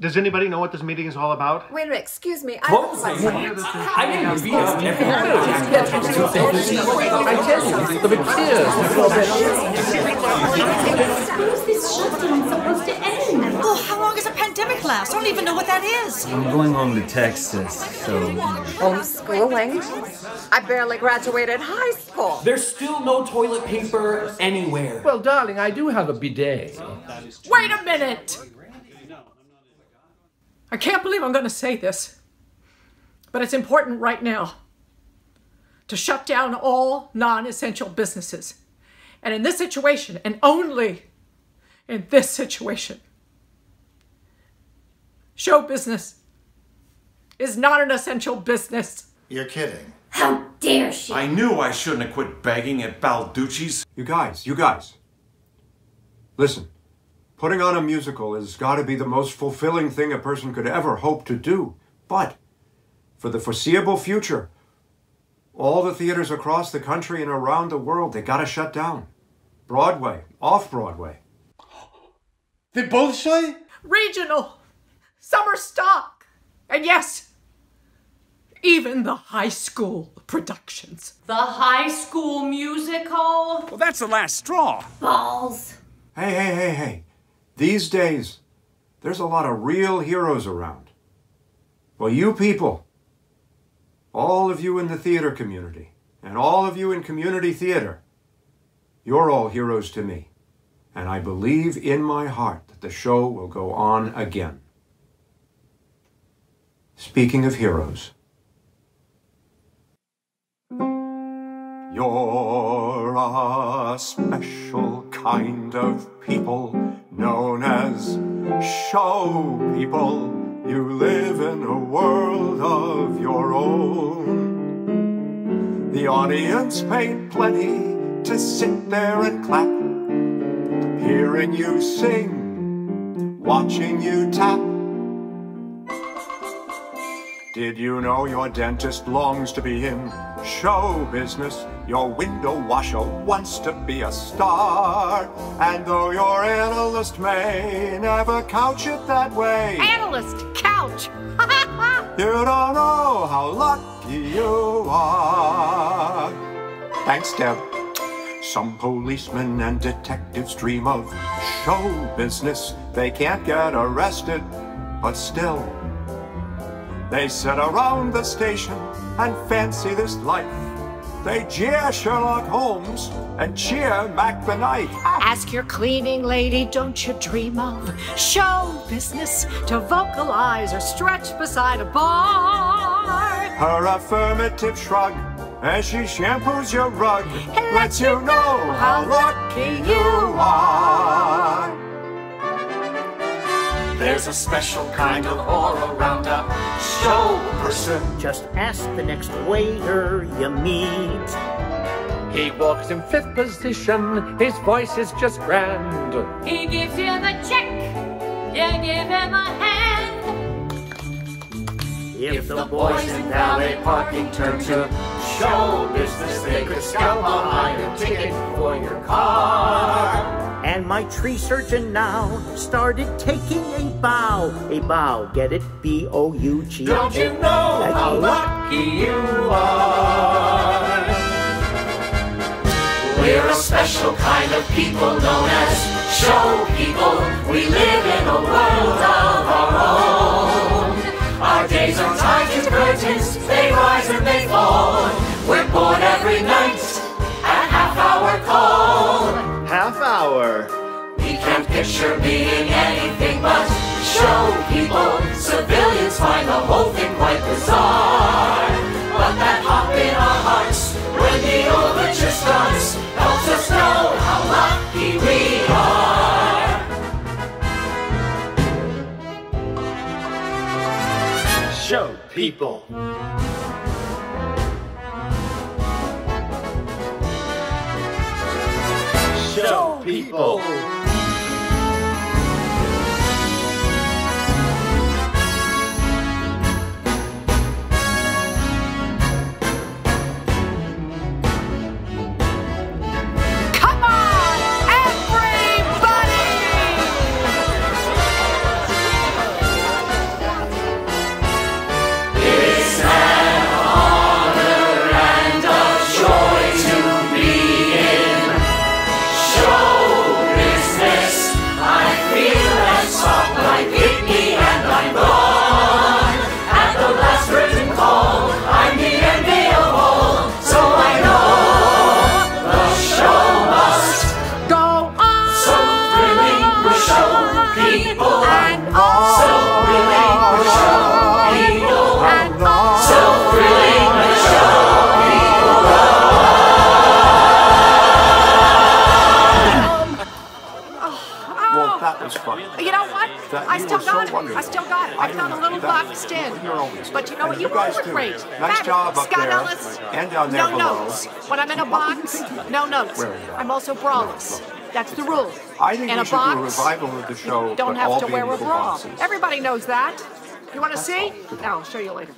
Does anybody know what this meeting is all about? Wait, excuse me. How is this shutdown supposed to end? Oh, how long is a pandemic last? I don't even know what that is. I'm going home to Texas, so... Homeschooling? I barely graduated high school. There's still no toilet paper anywhere. Well, darling, I do have a bidet. Wait a minute! I can't believe I'm going to say this, but it's important right now to shut down all non-essential businesses. And in this situation, and only in this situation, show business is not an essential business. You're kidding. How dare she? I knew I shouldn't have quit begging at Balducci's. You guys, listen. Putting on a musical has got to be the most fulfilling thing a person could ever hope to do. But for the foreseeable future, all the theaters across the country and around the world, they got to shut down. Broadway, off-Broadway. They both say? Regional, summer stock, and yes, even the high school productions. The High School Musical? Well, that's the last straw. Balls. Hey. These days, there's a lot of real heroes around. Well, you people, all of you in the theater community, and all of you in community theater, you're all heroes to me. And I believe in my heart that the show will go on again. Speaking of heroes, you're a special kind of people, known as show people. You live in a world of your own. The audience paid plenty to sit there and clap, hearing you sing, watching you tap. Did you know your dentist longs to be in show business? Your window washer wants to be a star. And though your analyst may never couch it that way. Analyst, couch! You don't know how lucky you are. Thanks, Deb. Some policemen and detectives dream of show business. They can't get arrested, but still, they sit around the station and fancy this life. They jeer Sherlock Holmes and cheer Mac the Knife. Ask your cleaning lady, don't you dream of show business? To vocalize or stretch beside a bar. Her affirmative shrug as she shampoos your rug lets you know how lucky you are. There's a special kind of all-around-up show person. Just ask the next waiter you meet. He walks in fifth position, his voice is just grand. He gives you the check, you give him a hand. If the boys in valet parking turn to show business, they could scalp a higher ticket for your car. And my tree surgeon now started taking a bow, get it? B-O-U-G. Don't you know how lucky you are? We're a special kind of people known as show people. We live in a world of our own. Our days are tied as curtains, they rise and they fall. We're born every night at half-hour call. Half-hour. We can't picture being anything but show people. Civilians find the whole thing quite bizarre. But that hop in our hearts when the overture starts helps us know how lucky we are. Show people. Show people. Come on, everybody! That was fun. You know what? I still got it. I found a little boxed in. But you know what? You guys were great. Nice job up there. And down there below. No notes. When I'm in a box, no notes. I'm also braless. That's the rule. I think we should do a revival of the show. Don't have to wear a bra. Everybody knows that. You want to see? No, I'll show you later.